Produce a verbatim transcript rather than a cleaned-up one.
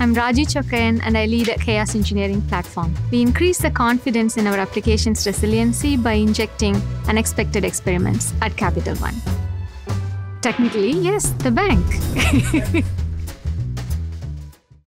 I'm Raji Chokayan and I lead at Chaos Engineering Platform. We increase the confidence in our application's resiliency by injecting unexpected experiments at Capital One. Technically, yes, the bank.